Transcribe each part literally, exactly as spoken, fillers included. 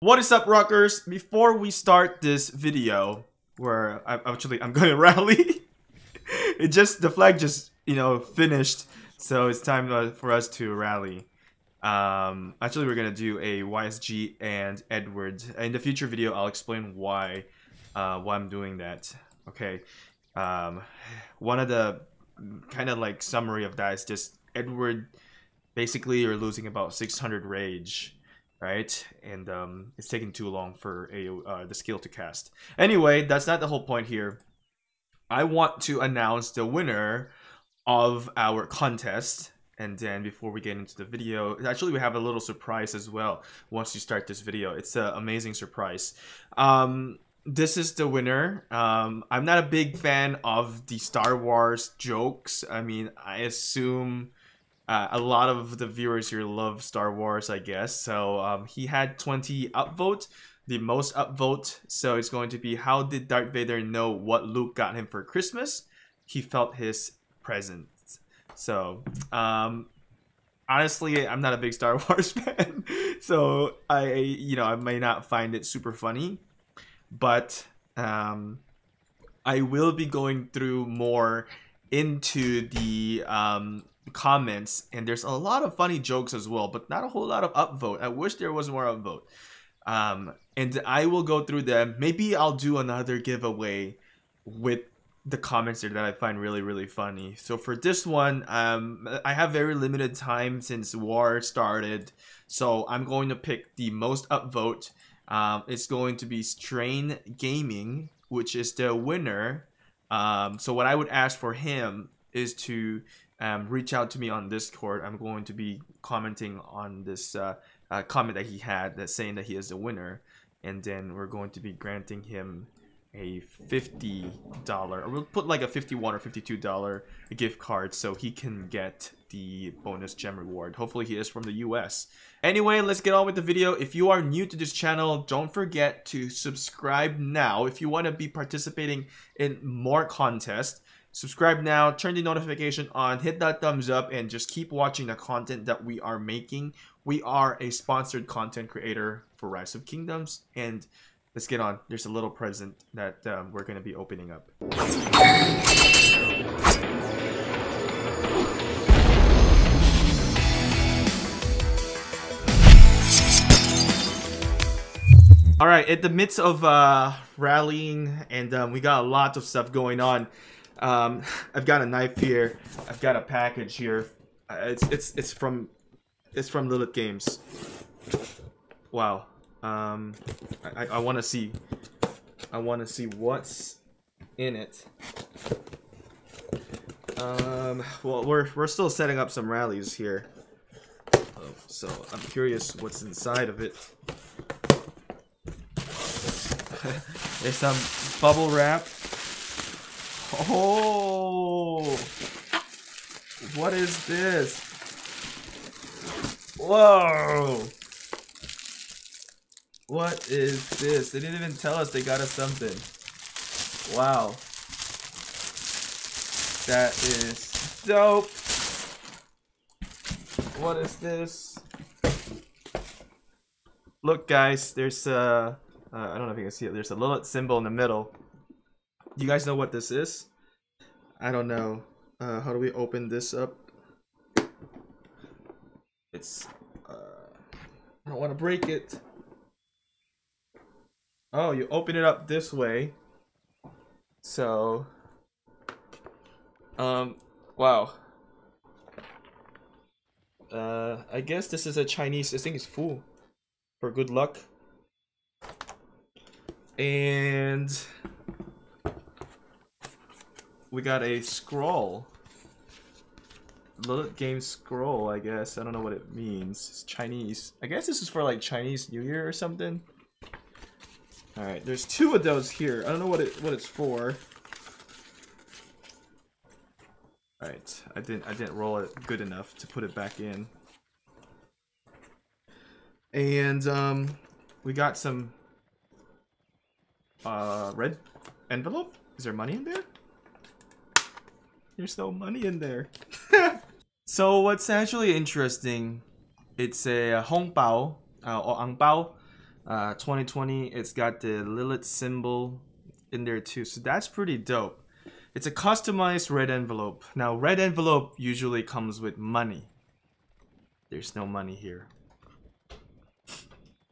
What is up, Rockers? Before we start this video, where I actually I'm going to rally, it just the flag just you know finished, so it's time for us to rally. Um, actually, we're gonna do a Y S G and Edward. In the future video, I'll explain why uh, why I'm doing that. Okay, um, one of the kind of like summary of that is just Edward. Basically, you're losing about six hundred rage. Right, and um, it's taking too long for a, uh, the skill to cast. Anyway, that's not the whole point here. I want to announce the winner of our contest, and then before we get into the video, actually we have a little surprise as well. Once you start this video, it's an amazing surprise. Um, this is the winner. Um, I'm not a big fan of the Star Wars jokes. I mean, I assume. Uh, a lot of the viewers here love Star Wars, I guess. So um, he had twenty upvote, the most upvote. So it's going to be, how did Darth Vader know what Luke got him for Christmas? He felt his present. So um, honestly, I'm not a big Star Wars fan. So I, you know, I may not find it super funny, but um, I will be going through more into the um, comments, and there's a lot of funny jokes as well, but not a whole lot of upvote. I wish there was more upvote, um, and I will go through them. Maybe I'll do another giveaway with the comments there that I find really really funny. So for this one, um, I have very limited time since war started, so I'm going to pick the most upvote. Um, it's going to be Strain Gaming, which is the winner. Um, so what I would ask for him is to Um, reach out to me on Discord. I'm going to be commenting on this uh, uh, comment that he had that's saying that he is the winner, and then we're going to be granting him a fifty dollar, we'll put like a fifty-one or fifty-two dollar gift card so he can get the bonus gem reward. Hopefully he is from the U S. Anyway, let's get on with the video. If you are new to this channel, don't forget to subscribe now if you want to be participating in more contests. Subscribe now, turn the notification on, hit that thumbs up, and just keep watching the content that we are making. We are a sponsored content creator for Rise of Kingdoms, and let's get on. There's a little present that um, we're going to be opening up. All right, in the midst of uh, rallying, and um, we got a lot of stuff going on. Um, I've got a knife here. I've got a package here. Uh, it's it's it's from it's from Lilith Games. Wow. Um, I I want to see. I want to see what's in it. Um. Well, we're we're still setting up some rallies here. Oh, so I'm curious what's inside of it. There's some bubble wrap. Oh, what is this? Whoa, what is this? They didn't even tell us they got us something. Wow, that is dope. What is this? Look, guys, there's a uh, I don't know if you can see it. There's a Lilith symbol in the middle. You guys know what this is? I don't know. Uh, how do we open this up? It's... Uh, I don't want to break it. Oh, you open it up this way. So... Um, wow. Uh, I guess this is a Chinese... This thing is full. For good luck. And... we got a scroll. Lilith Games scroll, I guess. I don't know what it means. It's Chinese. I guess this is for like Chinese New Year or something. Alright, there's two of those here. I don't know what it what it's for. Alright, I didn't I didn't roll it good enough to put it back in. And um we got some uh red envelope? Is there money in there? There's no money in there. So what's actually interesting, it's a Hong Bao uh, or Ang Bao. Uh, twenty twenty, it's got the Lilith symbol in there too, so that's pretty dope. It's a customized red envelope. Now, red envelope usually comes with money. There's no money here.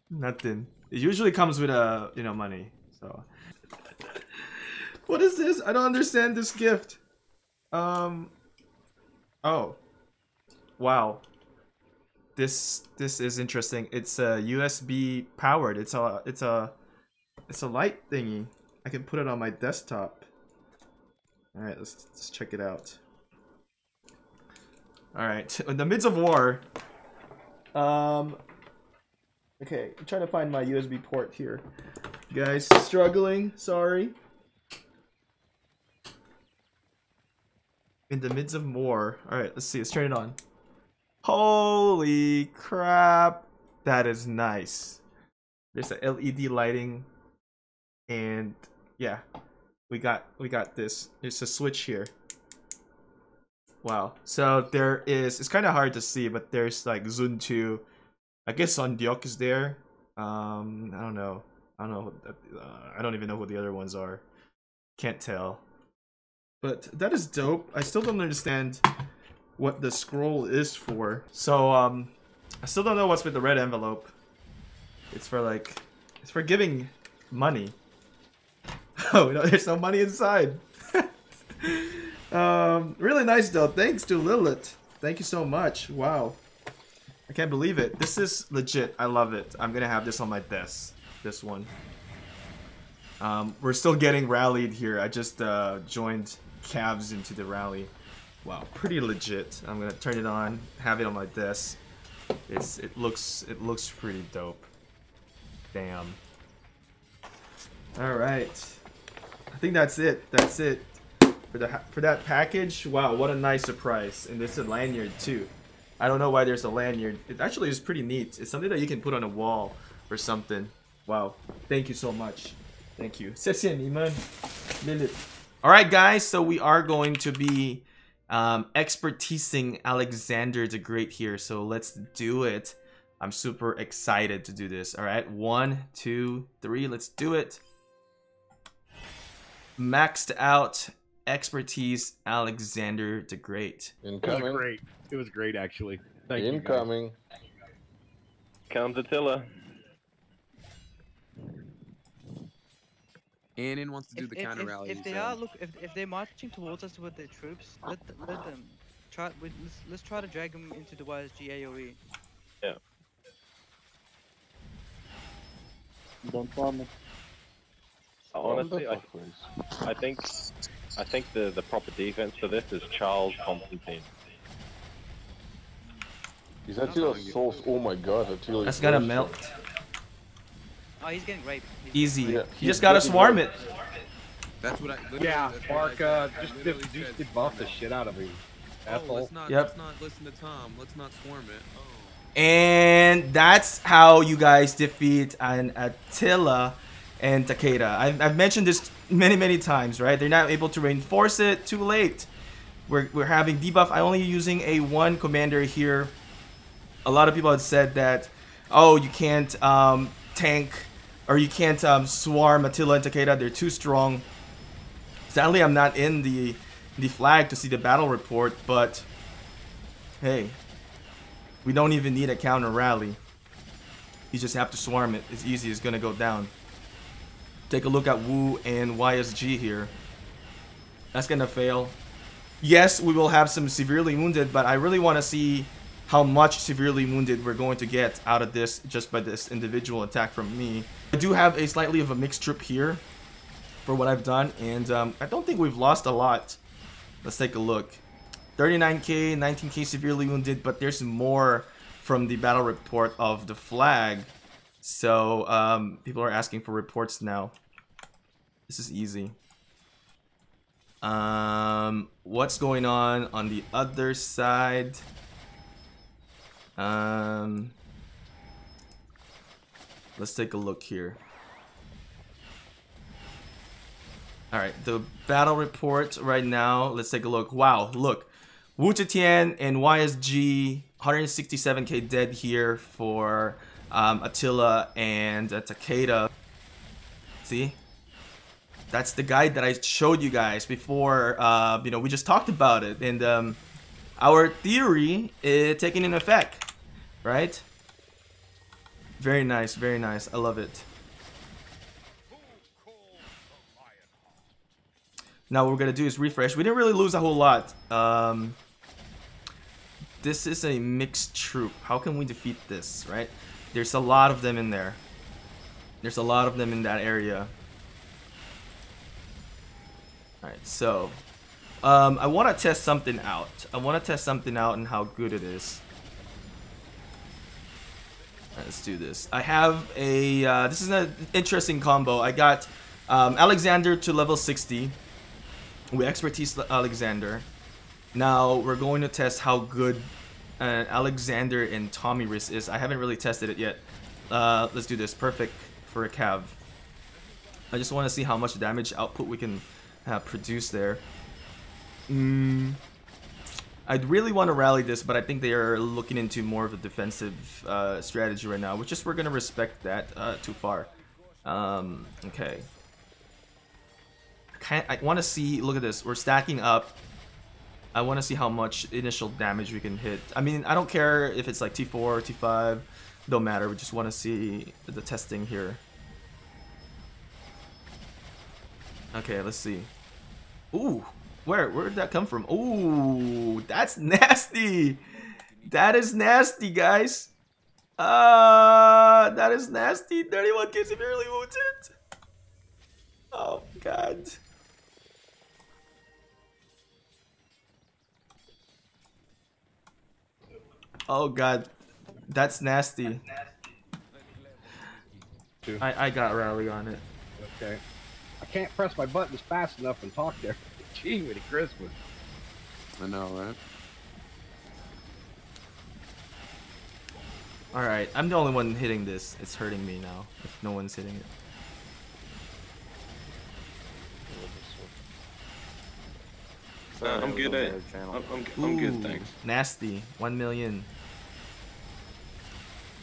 Nothing. It usually comes with a, you know, money. So, what is this? I don't understand this gift. Um. Oh. Wow. This this is interesting. It's a uh, U S B powered. It's a it's a it's a light thingy. I can put it on my desktop. All right, let's let's check it out. All right, in the midst of war. Um. Okay, I'm trying to find my U S B port here. You guys, struggling. Sorry. In the midst of war. All right, let's see. Let's turn it on. Holy crap, that is nice. There's a L E D lighting, and yeah, we got we got this. There's a switch here. Wow. So there is. It's kind of hard to see, but there's like Zuntu. I guess Sondyok is there. Um, I don't know. I don't know. Uh, I don't even know who the other ones are. Can't tell. But that is dope. I still don't understand what the scroll is for. So um I still don't know what's with the red envelope. It's for like it's for giving money. Oh no, there's no money inside. Um really nice though. Thanks to Lilith. Thank you so much. Wow. I can't believe it. This is legit. I love it. I'm gonna have this on my desk. This one. Um we're still getting rallied here. I just uh joined Cavs into the rally. Wow, pretty legit. I'm gonna turn it on, have it on my desk. It's it looks it looks pretty dope. Damn. All right, I think that's it. That's it for the for that package. Wow, what a nice surprise! And there's a lanyard too. I don't know why there's a lanyard. It actually is pretty neat. It's something that you can put on a wall or something. Wow, thank you so much. Thank you. All right, guys. So we are going to be Um, expertising Alexander the Great here, so let's do it. I'm super excited to do this. All right, one, two, three, let's do it. Maxed out expertise Alexander the Great. Incoming. It was great. It was great, actually. Thank Incoming. You guys. Comes Attila. Annan wants to do if, the if, counter rally. If, if they so. are look, if if they're marching towards us with their troops, let let them try. Let's, let's try to drag them into the Y S G A O E. Yeah. Don't problem. Honestly, I, I think I think the the proper defense for this is Charles Constantine. Is Attila's sauce? Oh my God, Attila. That's gonna melt. Oh, he's getting raped. He's Easy. Getting raped. Yeah, you just gotta swarm it. That's what I. Yeah, Bark, uh, just debuff the shit out of him. Oh, let's not, yep. let's not listen to Tom. Let's not swarm it. Oh. And that's how you guys defeat an Attila and Takeda. I've, I've mentioned this many, many times, right? They're not able to reinforce it. Too late. We're, we're having debuff. I'm only using a one commander here. A lot of people had said that, oh, you can't um, tank. Or you can't um, swarm Attila and Takeda. They're too strong. Sadly, I'm not in the the flag to see the battle report, but hey, we don't even need a counter rally. You just have to swarm it. It's easy. It's gonna go down. Take a look at Wu and Y S G here. That's gonna fail. Yes, we will have some severely wounded, but I really want to see how much severely wounded we're going to get out of this just by this individual attack from me. I do have a slightly of a mixed troop here for what I've done, and um, I don't think we've lost a lot. Let's take a look. thirty-nine K, nineteen K severely wounded, but there's more from the battle report of the flag. So um, people are asking for reports now. This is easy. Um, what's going on on the other side? Um, let's take a look here. All right, the battle report right now. Let's take a look. Wow, look, Wu Zetian and Y S G, one hundred sixty-seven K dead here for um, Attila and uh, Takeda. See, that's the guide that I showed you guys before. Uh, you know, we just talked about it, and um, our theory is taking in effect, right? Very nice, very nice. I love it. Now what we're gonna do is refresh. We didn't really lose a whole lot. Um, this is a mixed troop. How can we defeat this, right? There's a lot of them in there. There's a lot of them in that area. All right, so um, I want to test something out. I want to test something out and how good it is. All right, let's do this. I have a. Uh, this is an interesting combo. I got um, Alexander to level sixty. We expertise Alexander. Now we're going to test how good uh, Alexander and Tomyris is. I haven't really tested it yet. Uh, let's do this. Perfect for a cav. I just want to see how much damage output we can uh, produce there. Mm, I'd really want to rally this, but I think they are looking into more of a defensive uh, strategy right now, which is we're going to respect that uh, too far. Um, okay. Can't, I want to see, look at this, we're stacking up. I want to see how much initial damage we can hit. I mean, I don't care if it's like T four or T five, don't matter, we just want to see the testing here. Okay, let's see. Ooh, where, where did that come from? Ooh, that's nasty! That is nasty, guys! Ah, uh, that is nasty! thirty-one kids severely wounded! Oh, God. Oh God, that's nasty. I, I got rally on it. Okay. I can't press my buttons fast enough and talk there. Gee, with a Christmas. I know, right? All right, I'm the only one hitting this. It's hurting me now. If no one's hitting it. So uh, I'm good at. I'm, I'm, I'm Ooh, good, thanks. Nasty. One million.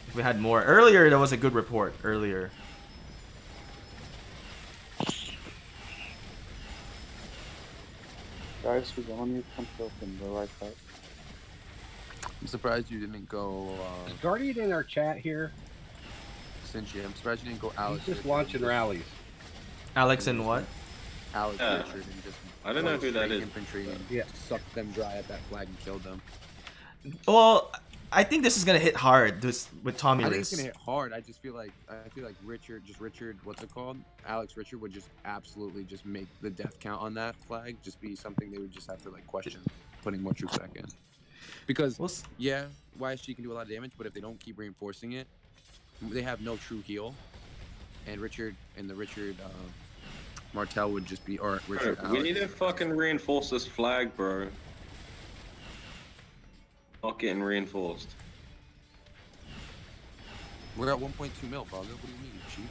If we had more earlier, that was a good report earlier. Guys, we on you. Come open the right side. I'm surprised you didn't go. Uh, Is Guardian in our chat here? Sinji, I'm surprised you didn't go Alex. He's just launching rallies. Alex and what? Alex uh, Richard and just. I don't know who that is. Infantry and yeah. Sucked them dry at that flag and killed them. Well, I think this is gonna hit hard. This with Tomyris. I think it's gonna hit hard. I just feel like I feel like Richard, just Richard, what's it called? Alex Richard would just absolutely just make the death count on that flag. Just be something they would just have to like question putting more troops back in. Because well, yeah, Y S G can do a lot of damage, but if they don't keep reinforcing it, they have no true heal. And Richard and the Richard. Uh, Martell would just be, or Richard Alex. We need to fucking reinforce this flag, bro. Not getting reinforced. We're at one point two mil, Bogga. What do you mean, Chief?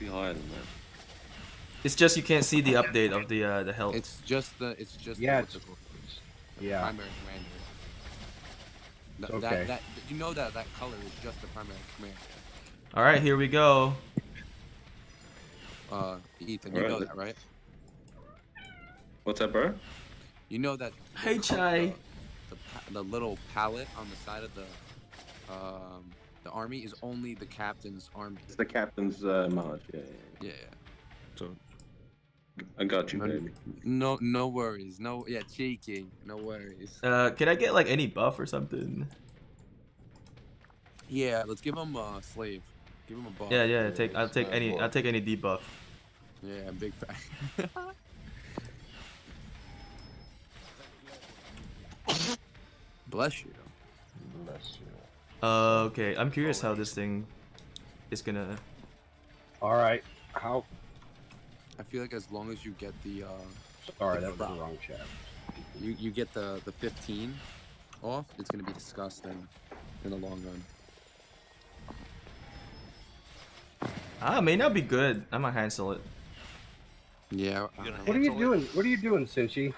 Be higher than that. It's just you can't see the update of the uh, the health. It's just the, it's just yeah, the, it's, the yeah. primary commander. Th okay. That, that, you know that that color is just the primary commander. All right, here we go. Uh, Ethan, you right. know that, right? What's up, bro? You know that. Hey, Chai. The, the, the little palette on the side of the um the army is only the captain's army. It's the captain's uh, march. Yeah, yeah. Yeah. So. I got you, no, baby. No, no worries. No, yeah, cheeky. No worries. Uh, can I get like any buff or something? Yeah, let's give him a uh, slave. Give him a buff. Yeah, yeah. Take, I'll take any. I'll take any debuff. Yeah, big fact. Bless you. Bless you. Uh, okay, I'm curious how this thing is gonna. All right. How? I feel like as long as you get the. Uh, Sorry, the that was the wrong chat. You you get the the fifteen off. It's gonna be disgusting in the long run. Ah, it may not be good. I might cancel it. Yeah. What are you doing? What are you doing, Sinchi?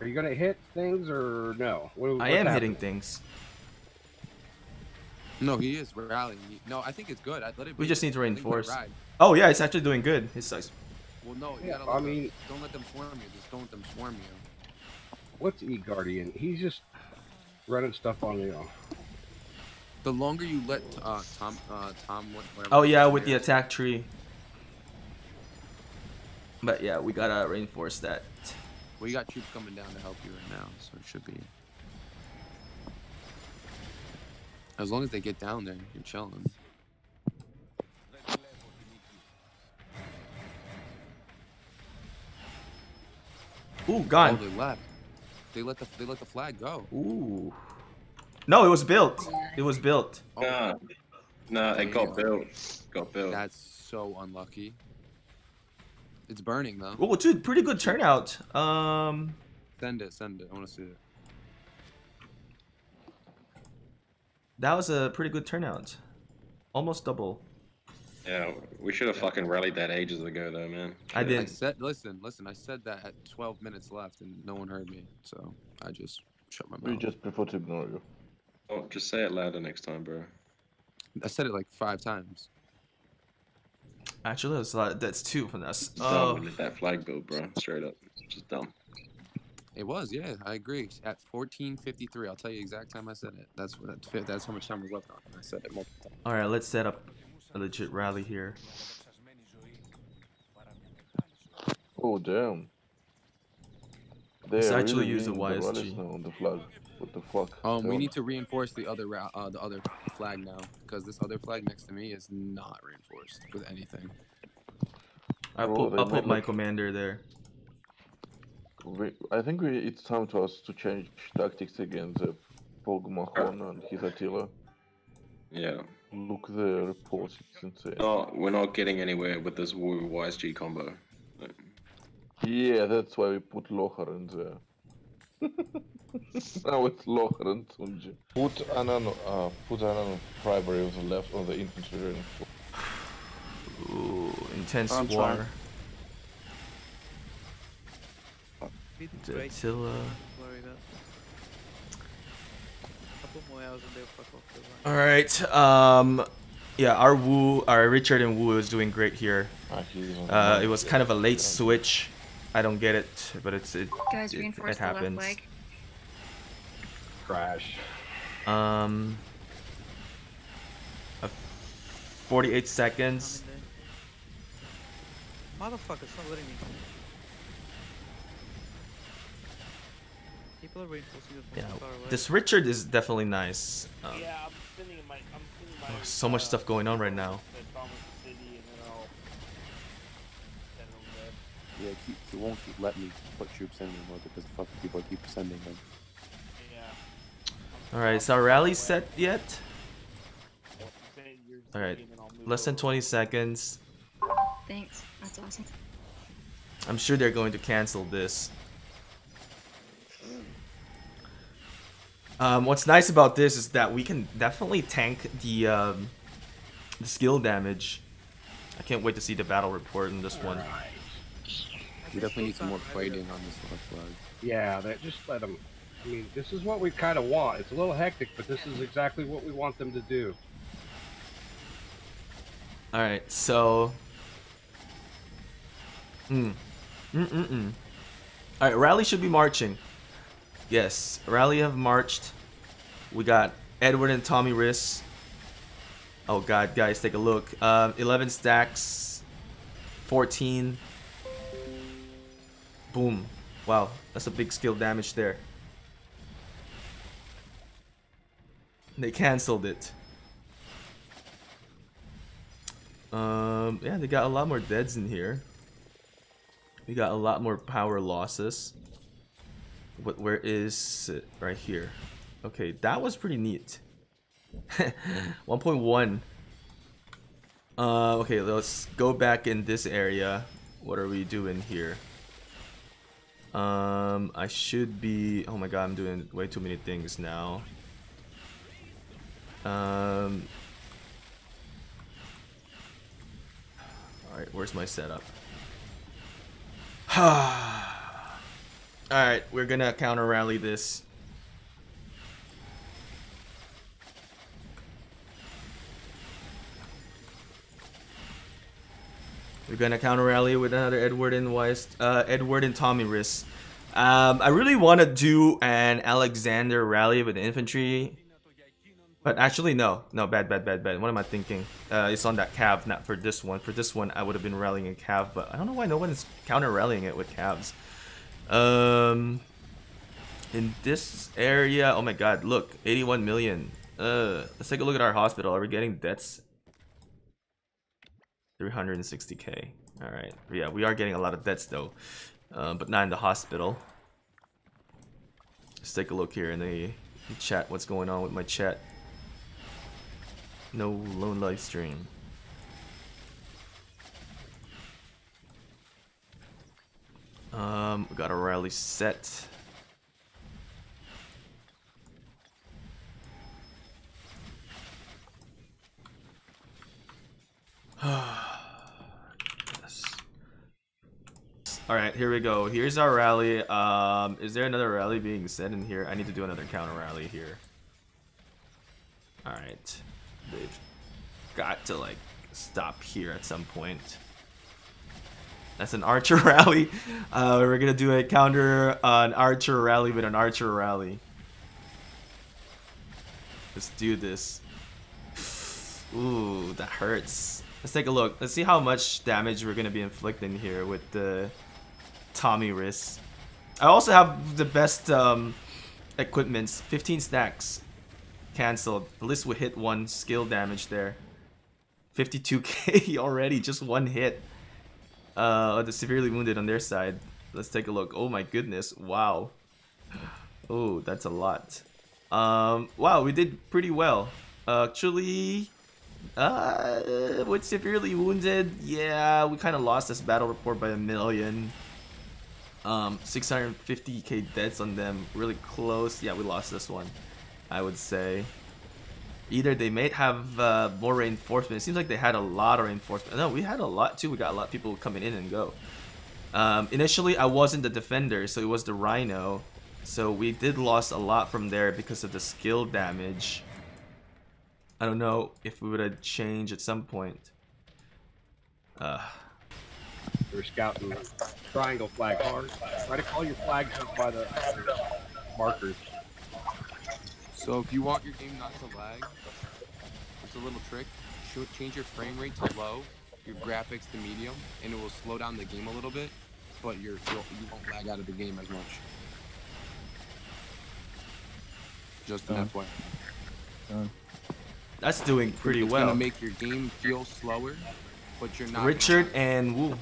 Are you gonna hit things or no? What, I am happening? hitting things. No, he is rallying. No, I think it's good. I let it. We just need to reinforce. Oh yeah, it's actually doing good. It sucks. Well, no, you yeah, gotta I mean, them, don't let them swarm you. Just don't let them swarm you. What's E-Guardian? He's just running stuff on you. The longer you let uh, Tom, uh, Tom. Oh yeah, with the attack tree. But yeah, we gotta reinforce that. We got troops coming down to help you right now, so it should be. As long as they get down there, you're chilling. Ooh, gone. Oh, they left. They let the they let the flag go. Ooh. No, it was built. It was built. Oh. No, no, it got built. Got built. That's so unlucky. It's burning though. Oh, dude, pretty good turnout. Um. Send it, send it. I want to see it. That was a pretty good turnout. Almost double. Yeah, we should have yeah. fucking rallied that ages ago, though, man. I did. I said, listen, listen. I said that at twelve minutes left, and no one heard me, so I just shut my mouth. We just prefer to ignore you. Oh, just say it louder next time, bro. I said it like five times. Actually, that's a lot. That's two from us. Oh, we did that flag build, bro. Straight up, just dumb. It was, yeah, I agree. At fourteen fifty-three, I'll tell you the exact time I said it. That's what. That's how much time was left on. I said it multiple times. All right, let's set up a legit rally here. Oh damn! They let's actually really use the Y S G. On the flag. What the fuck? Um, we need to reinforce the other uh, the other flag now, because this other flag next to me is not reinforced with anything. I put, I'll put my commander there. We, I think we, it's time for us to change tactics again. The Pogmahon and his Attila. Yeah. Look the reports, it's insane. No, we're not getting anywhere with this Wu Y S G combo. No. Yeah, that's why we put Lohar in there. Now it's Lohar and Tunji. Put Anano, uh, put Anano primary on the left, on the infantry. Ooh, intense I'm war. Trying. Attila. All right. Um, yeah, our Wu, our Richard and Wu is doing great here. Uh, it was kind of a late switch. I don't get it, but it's it. Guys, it, it happens. Crash. Um. Uh, Forty-eight seconds. Motherfucker, stop letting me. Yeah, this Richard is definitely nice. Um, yeah, I'm spinning my, I'm spinning my, oh, so much uh, stuff going on right now. Yeah, keep, it won't keep letting me put troops in anymore because the fucking people keep sending them. Yeah. Alright, is our rally set yet? Alright, less than twenty seconds. Thanks, that's awesome. I'm sure they're going to cancel this. Um, what's nice about this is that we can definitely tank the, um, the skill damage. I can't wait to see the battle report in this one. Right. We definitely need some more fighting on this left flag. Yeah, that, just let them. I mean, this is what we kind of want. It's a little hectic, but this is exactly what we want them to do. All right, so. Mm. Mm mm mm. All right, rally should be marching. Yes, rally have marched. We got Edward and Tomyris. Oh god, guys, take a look. Uh, eleven stacks, fourteen. Boom! Wow, that's a big skill damage there. They canceled it. Um, yeah, they got a lot more deads in here. We got a lot more power losses. What, where is it? Right here. Okay, that was pretty neat. one point one. Uh, okay, let's go back in this area. What are we doing here? Um, I should be... Oh my god, I'm doing way too many things now. Um, Alright, where's my setup? Alright, we're gonna counter rally this. We're gonna counter rally with another Edward and Wise, uh, Edward and Tomyris. Um, I really want to do an Alexander rally with infantry, but actually no, no, bad, bad, bad, bad. What am I thinking? Uh, it's on that cav, not for this one. For this one, I would have been rallying a cav, but I don't know why no one is counter rallying it with cavs. Um, in this area, oh my God, look, eighty-one million. Uh, let's take a look at our hospital. Are we getting debts? three hundred sixty K. All right, yeah, we are getting a lot of debts though. Uh, but not in the hospital. Let's take a look here in the chat. What's going on with my chat? No lone live stream. Um, we got a rally set. All right, here we go. Here's our rally. Um, is there another rally being set in here? I need to do another counter rally here. All right, they've got to like stop here at some point. That's an archer rally. Uh, we're gonna do a counter uh, an archer rally with an archer rally. Let's do this. Ooh, that hurts. Let's take a look. Let's see how much damage we're gonna be inflicting here with the Tomyris. I also have the best um, equipments. fifteen stacks. Cancelled. At least we hit one skill damage there. fifty-two K already, just one hit. Uh, the severely wounded on their side. Let's take a look. Oh my goodness, wow. Oh, that's a lot. Um, wow, we did pretty well. Uh, actually... Uh, with severely wounded, yeah, we kind of lost this battle report by a million. Um, six hundred fifty K deaths on them, really close. Yeah, we lost this one, I would say. Either they may have uh, more reinforcement. It seems like they had a lot of reinforcement. No, we had a lot too. We got a lot of people coming in and go. Um, initially, I wasn't the defender, so it was the Rhino. So we did lost a lot from there because of the skill damage. I don't know if we would have changed at some point. Uh. You're scouting triangle flag hard. Try to call your flag just by the markers. So if you want your game not to lag, it's a little trick. Change your frame rate to low, your graphics to medium, and it will slow down the game a little bit, but you're, you'll, you won't lag out of the game as much. Just an F Y I. Done. That's doing pretty it's well. It's gonna make your game feel slower, but you're not. Richard and Wu.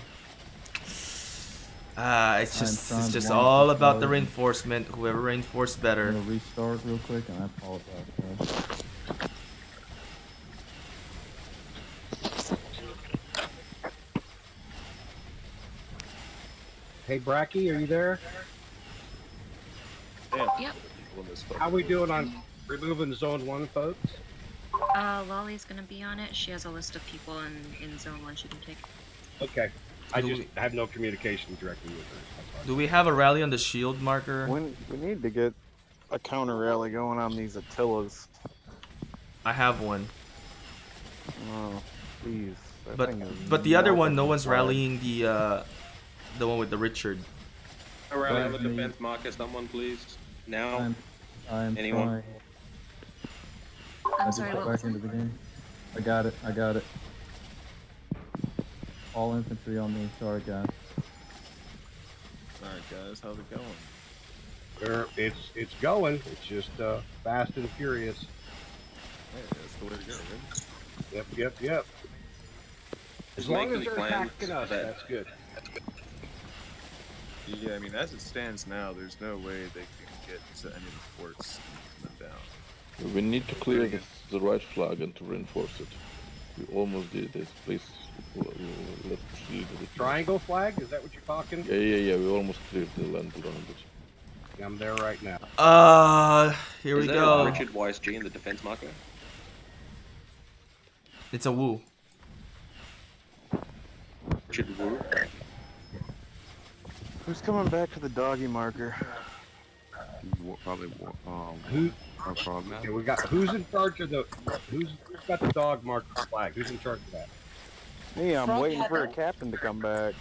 Ah, uh, it's just it's just all about load. the reinforcement. Whoever reinforced better. I'm gonna restart real quick, and I apologize. Hey Bracky, are you there? Yep. How we doing on removing zone one, folks? Uh, Lolly's gonna be on it. She has a list of people in, in zone one she can take. Okay. I do just we, have no communication directly with her. Do we have a rally on the shield marker? When, we need to get a counter rally going on these Attilas. I have one. Oh, please. That but but the other one, no one's hard. rallying the uh, the one with the Richard. A rally on the defense marker, someone please. Now. I'm, I'm Anyone? Sorry. I'm I sorry, just got back into the game. I got it, I got it. All infantry on me, sorry guys. Alright guys, how's it going? We're, it's it's going, it's just uh, fast and furious. Hey, that's the way to go, right? Yep, yep, yep. As, as long as they're attacking us, that, that's good. Yeah, I mean, as it stands now, there's no way they can get to any of the forts and down. We need to clear the, the right flag and to reinforce it. We almost did this. Please, let's proceed with it. Triangle flag? Is that what you're talking? Yeah, yeah, yeah. We almost cleared the land around it. I'm there right now. Uh, here Is we there go. Is Richard Y S G in the defense marker? It's a Wu. Richard Wu? Who's coming back for the doggy marker? Probably. Um, Who? No problem. Okay, we got. Who's in charge of the? Who's, who's got the dog marker flag? Who's in charge of that? Hey, I'm Frog waiting for a, a captain to come back.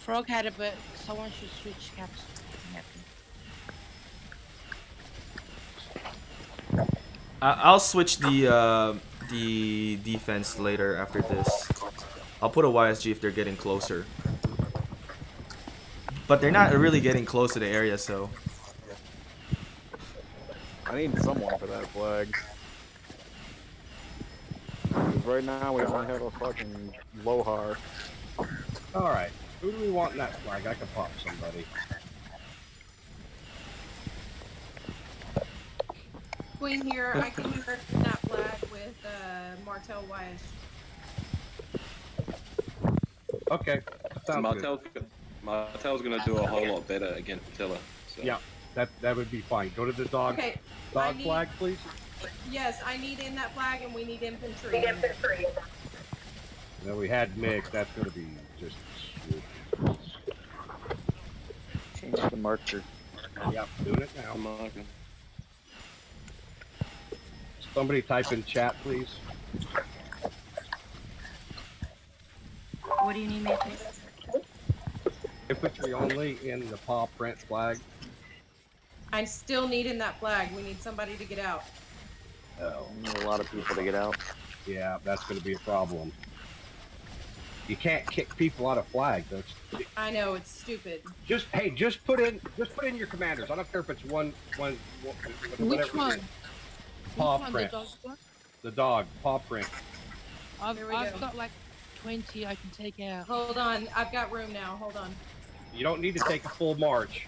Frog had it, but someone should switch captain. I'll switch the uh, the defense later after this. I'll put a Y S G if they're getting closer. But they're not really getting close to the area, so. I need someone for that flag. Right now we only have a fucking Lohar. Alright, who do we want in that flag? I can pop somebody. Queen here, I can convert that flag with uh, Martell Y S G. Okay, sounds Martell's good. Martell's gonna do a whole lot better against Attila. So. Yeah, that that would be fine. Go to the dog, okay, dog need, flag, please. Yes, I need in that flag, and we need infantry. We need infantry. Now we had Mick. That's gonna be just. Change the marker. Yeah, doing it now. Marker. Somebody type in chat, please. What do you need me to do? Infantry only in the paw print flag. I'm still needing that flag. We need somebody to get out. Oh, we need a lot of people to get out. Yeah, that's going to be a problem. You can't kick people out of flag. That's... I know, it's stupid. Just hey, just put in, just put in your commanders. I don't care if it's one, one, one which one? Paw print. The, the dog, paw print. I've, I've go. got like twenty I can take out. Hold on, I've got room now, hold on. You don't need to take a full march.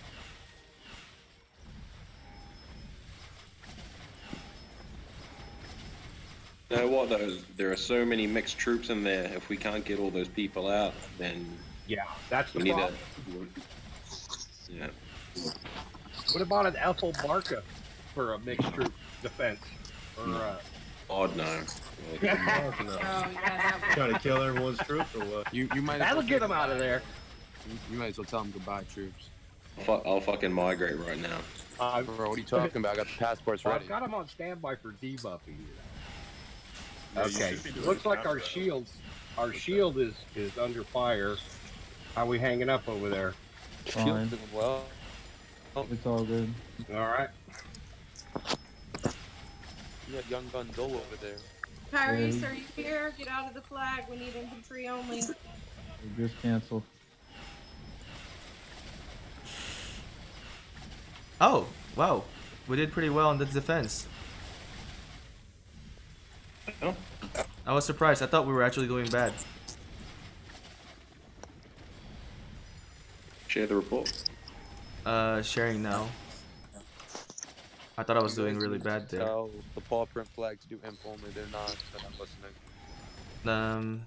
You know what though, there are so many mixed troops in there, if we can't get all those people out, then... Yeah, that's the problem. A, yeah. What about an Ethelfled for a mixed troop defense? Or, uh, odd no. Like, yeah. Oh, yeah, trying to kill everyone's troops or what? You, you might That'll well get them out of there. You, you might as well tell them goodbye, troops. I'll, I'll fucking migrate right now. Uh, Bro, what are you talking about? I got the passports ready. I've got them on standby for debuffing. Yeah, okay. Looks like our shield, our shield is is under fire. How are we hanging up over there? Fine. Shield's doing well. Oh. It's all good. All right. You have young Gundol over there. Tyrese, are you here? Get out of the flag. We need infantry only. We just canceled. Oh, wow. We did pretty well in the defense. Oh. I was surprised. I thought we were actually doing bad. Share the report. Uh, sharing now. I thought I was doing really bad there. Oh, the paw print flags do imp only. They're not. They're not listening. Um,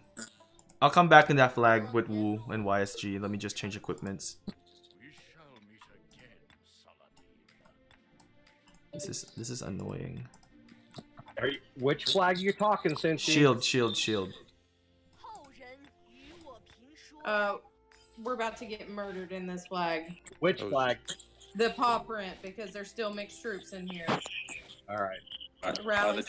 I'll come back in that flag with Wu and Y S G. Let me just change equipments. We shall meet again, Saladin. This is this is annoying. Are you, which flag are you talking, Senshi? Shield, shield, shield. Uh, we're about to get murdered in this flag. Which flag? The paw print, because there's still mixed troops in here. Alright. Right.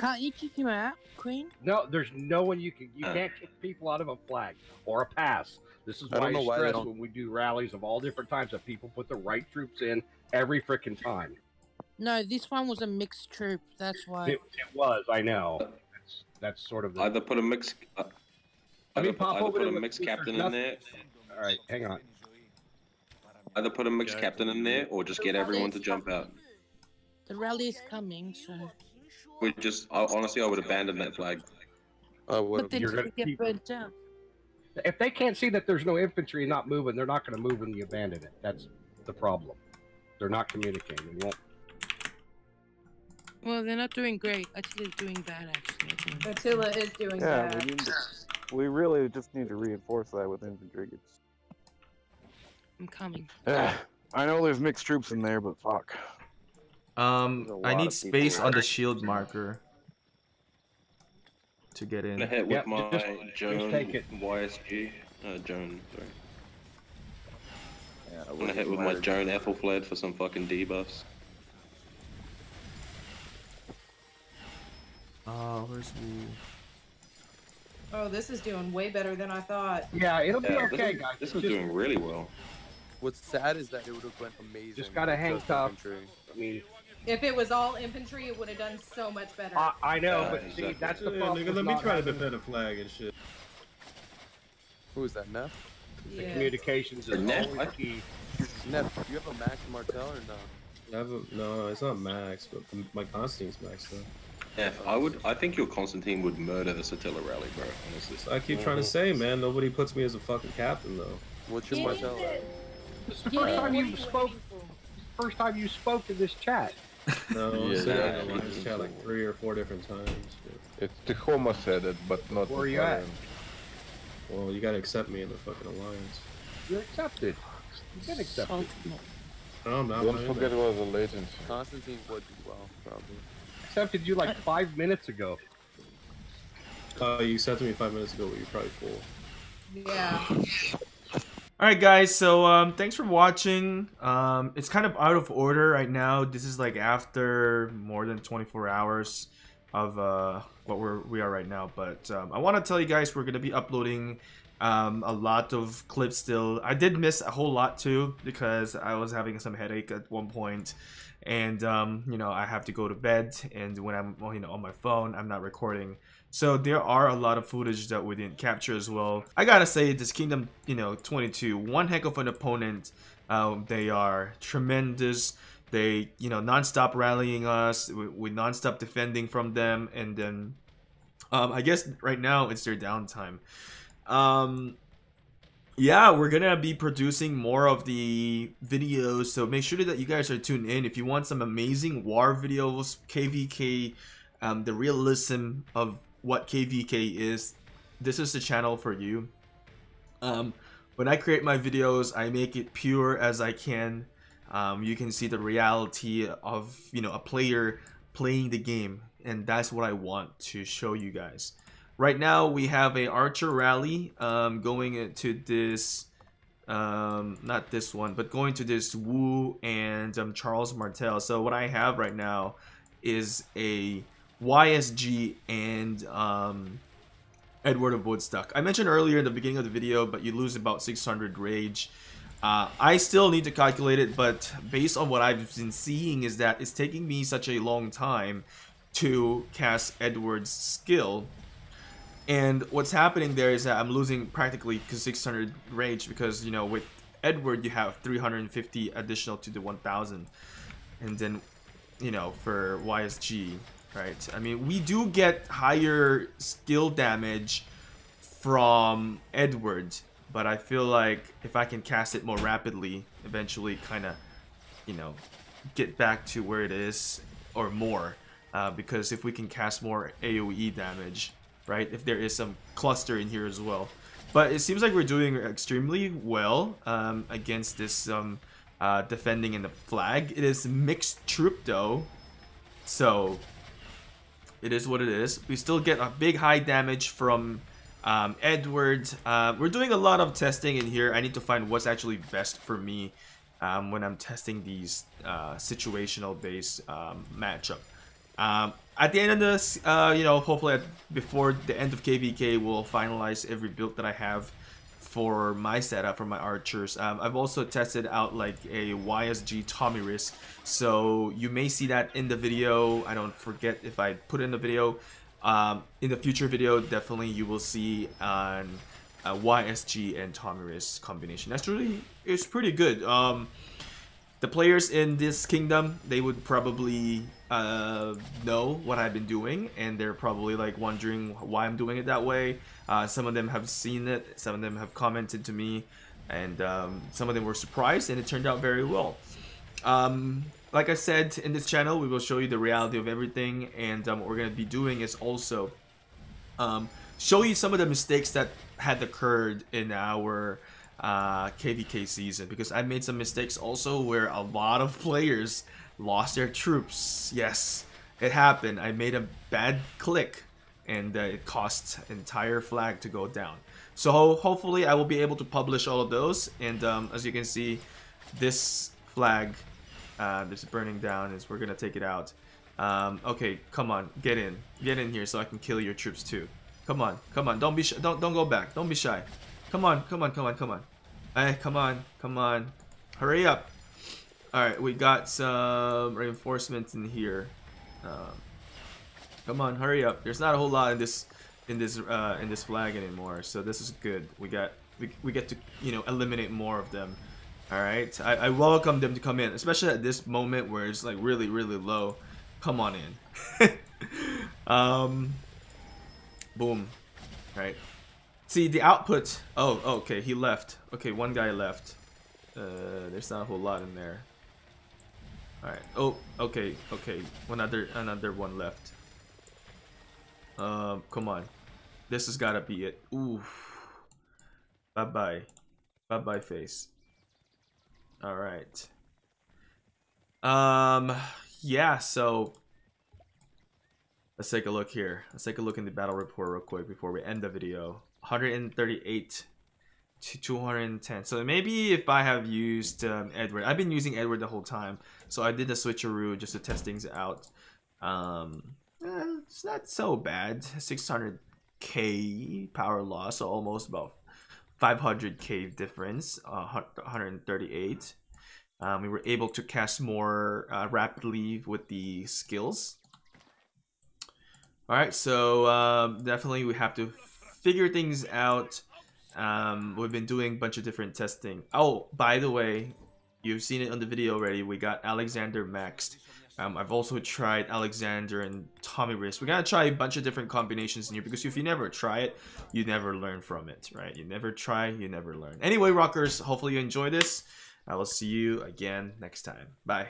Can't you kick him out, Queen? No, there's no one you can. You uh. can't kick people out of a flag or a pass. This is why I, I stress why when we do rallies of all different times that people put the right troops in every freaking time. No, this one was a mixed troop. That's why. It, it was, I know. That's, that's sort of the... Either put a mixed... Uh, Let me pop over put a mixed captain in there. Alright, hang on. Either put a mixed captain in there, or just get everyone to jump out. The rally is coming, so... We just... I, honestly, I would abandon that flag. Uh, what but you're gonna get burnt down. If they can't see that there's no infantry not moving, they're not going to move when you abandon it. That's the problem. They're not communicating. They won't... Well, they're not doing great. Attila's doing bad, actually. Attila is doing yeah, bad. We, need to, we really just need to reinforce that with infantry. It's... I'm coming. Yeah, I know there's mixed troops in there, but fuck. Um, I need space on the shield marker to get in. I'm gonna hit with yeah, my just, Joan just take it. Y S G. Uh, Joan, sorry. Yeah, I'm gonna hit with my Joan Ethelfled for some fucking debuffs. Uh, where's Wu? Oh, this is doing way better than I thought. Yeah, it'll yeah, be okay, this is, guys. This is doing really well. What's sad is that it would have went amazing. Just got a hang tough. I mean, if it was all infantry, it would have done so much better. I, I know, yeah, but see, exactly. that's the problem. Yeah, nigga, let me try to defend a flag and shit. Who is that, Neff? The yeah. communications is always key. Neff, do you have a max Martell or no? I have a, no, it's not max, but my Constantine's max though. Yeah, I would. I think your Constantine would murder this Attila rally, bro. Honestly, I keep trying to say, man, nobody puts me as a fucking captain though. What's your Martell? This is the first time you spoke. First time you spoke to this chat. No, yeah, yeah, I this chat like three or four different times. It's Tahoma said it, but not. Where are you at? Well, you gotta accept me in the fucking alliance. You're accepted. You can accept it. Don't forget about the latency. Constantine would do well, probably. Accepted you like five minutes ago. Uh, you accepted me five minutes ago, but you're probably full. Yeah. Alright guys, so um, thanks for watching. Um, it's kind of out of order right now. This is like after more than twenty-four hours of uh, what we're, we are right now. But um, I want to tell you guys we're going to be uploading um, a lot of clips still. I did miss a whole lot too because I was having some headache at one point. And um, you know, I have to go to bed, and when I'm you know on my phone, I'm not recording. So there are a lot of footage that we didn't capture as well. I gotta say, this Kingdom, you know, twenty-two, one heck of an opponent. Um, they are tremendous. They, you know, non-stop rallying us. We, we non-stop defending from them, and then um, I guess right now it's their downtime. Um, Yeah, we're gonna be producing more of the videos, so make sure that you guys are tuned in. If you want some amazing war videos, K V K, um, the realism of what K V K is, this is the channel for you. Um, when I create my videos, I make it pure as I can. Um, you can see the reality of, you know, a player playing the game, and that's what I want to show you guys. Right now we have a archer rally um, going into this, um, not this one, but going to this Wu and um, Charles Martel. So what I have right now is a Y S G and um, Edward of Woodstock. I mentioned earlier in the beginning of the video, but you lose about six hundred rage. Uh, I still need to calculate it, but based on what I've been seeing is that it's taking me such a long time to cast Edward's skill. And what's happening there is that I'm losing practically six hundred rage because, you know, with Edward, you have three hundred fifty additional to the one thousand. And then, you know, for Y S G, right? I mean, we do get higher skill damage from Edward, but I feel like if I can cast it more rapidly, eventually kind of, you know, get back to where it is or more. Uh, because if we can cast more AoE damage, right, if there is some cluster in here as well. But it seems like we're doing extremely well um, against this um, uh, defending in the flag. It is mixed troop though, so it is what it is. We still get a big high damage from um, Edward. Uh, we're doing a lot of testing in here. I need to find what's actually best for me um, when I'm testing these uh, situational based um, matchup. Um, at the end of this, uh, you know, hopefully at, before the end of K V K, we'll finalize every build that I have for my setup for my archers. Um, I've also tested out like a Y S G Tomyris, so you may see that in the video. I don't forget if I put in the video. Um, in the future video, definitely you will see an a Y S G and Tomyris combination. That's really, it's pretty good. Um, the players in this kingdom, they would probably uh, know what I've been doing, and they're probably like wondering why I'm doing it that way. Uh, some of them have seen it, some of them have commented to me, and um, some of them were surprised, and it turned out very well. Um, like I said, in this channel, we will show you the reality of everything, and um, what we're going to be doing is also um, show you some of the mistakes that had occurred in our uh K V K season, because I made some mistakes also where a lot of players lost their troops. Yes, it happened. I made a bad click, and uh, it cost an entire flag to go down. So hopefully I will be able to publish all of those, and um, as you can see, this flag uh, that's burning down is we're gonna take it out. Um, okay, come on, get in, get in here so I can kill your troops too. Come on, come on, don't be shy, don't don't go back, don't be shy. Come on, come on, come on, come on. Hey, come on, come on, hurry up. All right, we got some reinforcements in here. Um, come on, hurry up. There's not a whole lot in this in this uh, in this flag anymore, so this is good. We got we we get to you know eliminate more of them. All right, I, I welcome them to come in, especially at this moment where it's like really really low. Come on in. um, boom. All right. See the output. Oh, okay. He left. Okay, one guy left. Uh, there's not a whole lot in there. All right. Oh, okay, okay. One other, another one left. Um, come on. This has gotta be it. Oof. Bye bye. Bye bye face. All right. Um. Yeah. So. Let's take a look here. Let's take a look in the battle report real quick before we end the video. one hundred thirty-eight to two hundred ten. So maybe if I have used um, Edward, I've been using Edward the whole time. So I did a switcheroo just to test things out. Um, eh, it's not so bad. six hundred K power loss, so almost about five hundred K difference. Uh, one hundred thirty-eight. Um, we were able to cast more uh, rapidly with the skills. All right, so um, definitely we have to figure things out. Um, we've been doing a bunch of different testing. Oh, by the way, you've seen it on the video already. We got Alexander maxed. Um, I've also tried Alexander and Tomyris. We're gonna try a bunch of different combinations in here because if you never try it, you never learn from it, right? You never try, you never learn. Anyway, rockers, hopefully you enjoy this. I will see you again next time. Bye.